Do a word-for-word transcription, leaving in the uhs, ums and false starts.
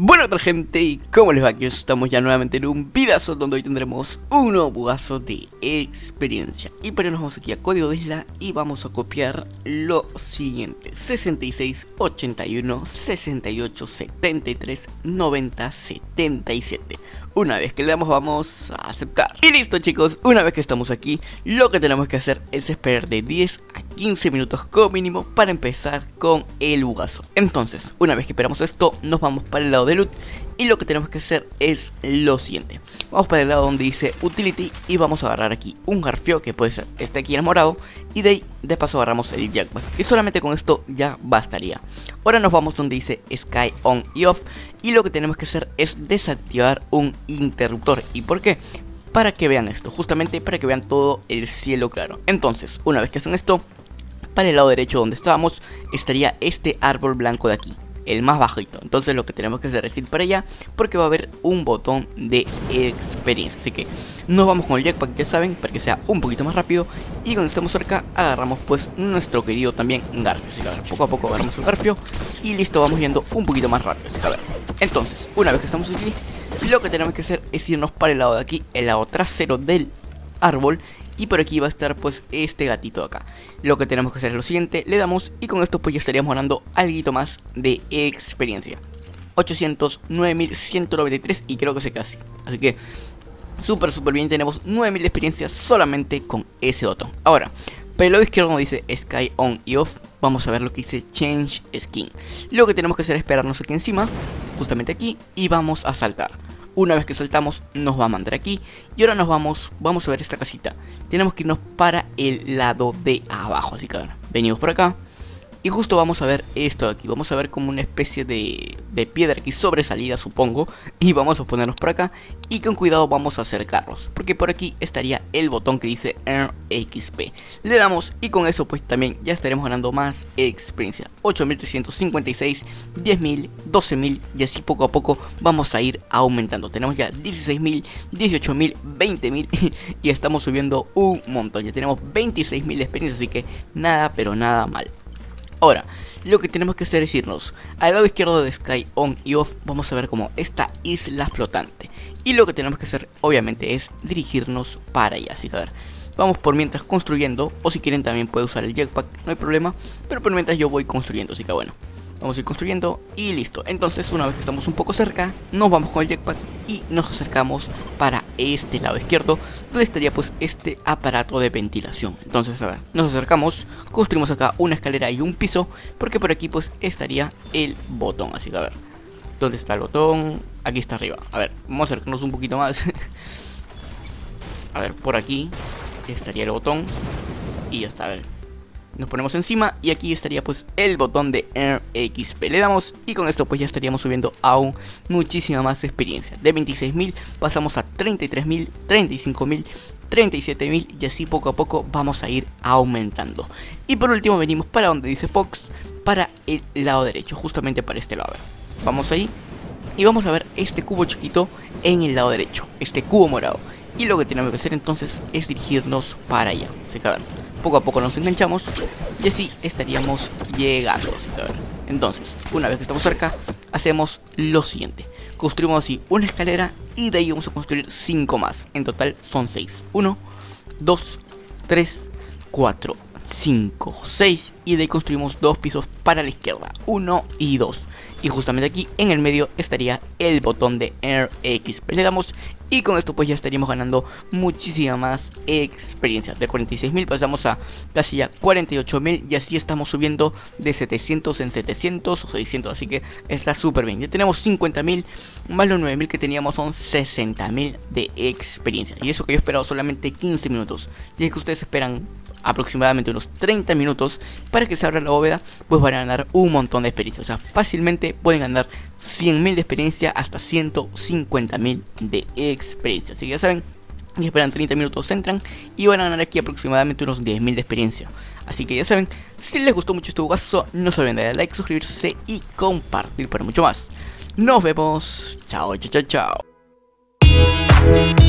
Bueno, otra gente, ¿y cómo les va? Aquí estamos ya nuevamente en un vidazo donde hoy tendremos un nuevo bugazo de experiencia. Y para ello nos vamos aquí a código de isla y vamos a copiar lo siguiente: sesenta y seis, ochenta y uno, sesenta y ocho, setenta y tres, noventa, setenta y siete. Una vez que le damos, vamos a aceptar. Y listo, chicos, una vez que estamos aquí, lo que tenemos que hacer es esperar de diez a quince minutos como mínimo para empezar con el bugazo. Entonces, una vez que esperamos esto, nos vamos para el lado de loot y lo que tenemos que hacer es lo siguiente: vamos para el lado donde dice utility y vamos a agarrar aquí un garfio, que puede ser este aquí enamorado, y de ahí de paso agarramos el jackpot, y solamente con esto ya bastaría. Ahora nos vamos donde dice sky on y off y lo que tenemos que hacer es desactivar un interruptor. ¿Y por qué? Para que vean esto, justamente para que vean todo el cielo claro. Entonces, una vez que hacen esto, para el lado derecho donde estábamos estaría este árbol blanco de aquí, el más bajito. Entonces lo que tenemos que hacer es ir para allá, porque va a haber un botón de experiencia. Así que nos vamos con el jackpack, ya saben, para que sea un poquito más rápido. Y cuando estemos cerca agarramos pues nuestro querido también garfio. Así que a ver, poco a poco agarramos el garfio y listo, vamos yendo un poquito más rápido. Así que a ver, entonces una vez que estamos aquí, lo que tenemos que hacer es irnos para el lado de aquí, el lado trasero del árbol. Y por aquí va a estar pues este gatito de acá. Lo que tenemos que hacer es lo siguiente: le damos y con esto pues ya estaríamos ganando algo más de experiencia, ochocientos nueve mil ciento noventa y tres, y creo que se casi. Así que súper súper bien, tenemos nueve mil de experiencia solamente con ese botón. Ahora, pero lo izquierdo como dice sky on y off, vamos a ver lo que dice change skin. Lo que tenemos que hacer es esperarnos aquí encima, justamente aquí, y vamos a saltar. Una vez que saltamos nos va a mandar aquí. Y ahora nos vamos, vamos a ver esta casita. Tenemos que irnos para el lado de abajo. Así que ahora venimos por acá y justo vamos a ver esto de aquí. Vamos a ver como una especie de, de piedra aquí sobresalida, supongo. Y vamos a ponernos por acá y con cuidado vamos a acercarnos, porque por aquí estaría el botón que dice Earn X P. Le damos y con eso pues también ya estaremos ganando más experiencia, ocho mil trescientos cincuenta y seis, diez mil, doce mil, y así poco a poco vamos a ir aumentando. Tenemos ya dieciséis mil, dieciocho mil, veinte mil y estamos subiendo un montón. Ya tenemos veintiséis mil de experiencia, así que nada pero nada mal. Ahora, lo que tenemos que hacer es irnos al lado izquierdo de sky on y off. Vamos a ver como esta isla flotante. Y lo que tenemos que hacer, obviamente, es dirigirnos para allá. Así que a ver, vamos por mientras construyendo. O si quieren también puede usar el jetpack, no hay problema. Pero por mientras yo voy construyendo, así que bueno, vamos a ir construyendo y listo. Entonces, una vez que estamos un poco cerca, nos vamos con el jetpack y nos acercamos para este lado izquierdo, donde estaría pues este aparato de ventilación. Entonces, a ver, nos acercamos, construimos acá una escalera y un piso, porque por aquí pues estaría el botón. Así que a ver, ¿dónde está el botón? Aquí está arriba. A ver, vamos a acercarnos un poquito más. A ver, por aquí estaría el botón y ya está, a ver. Nos ponemos encima y aquí estaría pues el botón de R X P. Le damos y con esto pues ya estaríamos subiendo aún muchísima más experiencia. De veintiséis mil pasamos a treinta y tres mil, treinta y cinco mil, treinta y siete mil y así poco a poco vamos a ir aumentando. Y por último venimos para donde dice Fox, para el lado derecho, justamente para este lado. A ver, vamos ahí y vamos a ver este cubo chiquito en el lado derecho, este cubo morado. Y lo que tenemos que hacer entonces es dirigirnos para allá. Así que a ver, poco a poco nos enganchamos y así estaríamos llegando. Así que a ver, entonces, una vez que estamos cerca, hacemos lo siguiente: construimos así una escalera y de ahí vamos a construir cinco más. En total son seis: uno, dos, tres, cuatro, cinco, seis. Y de ahí construimos dos pisos para la izquierda: uno y dos. Y justamente aquí en el medio estaría el botón de R X P. Le damos y con esto pues ya estaríamos ganando muchísima más experiencia. De cuarenta y seis mil pasamos a casi ya cuarenta y ocho mil y así estamos subiendo de setecientos en setecientos o seiscientos. Así que está súper bien. Ya tenemos cincuenta mil más los nueve mil que teníamos, son sesenta mil de experiencia. Y eso que yo he esperado solamente quince minutos. Y es que ustedes esperan aproximadamente unos treinta minutos para que se abra la bóveda, pues van a ganar un montón de experiencia. O sea, fácilmente pueden ganar cien mil de experiencia hasta ciento cincuenta mil de experiencia. Así que ya saben, y esperan treinta minutos, entran y van a ganar aquí aproximadamente unos diez mil de experiencia. Así que ya saben, si les gustó mucho este bugazo, no se olviden de darle like, suscribirse y compartir para mucho más. Nos vemos, chao, chao, chao, chao.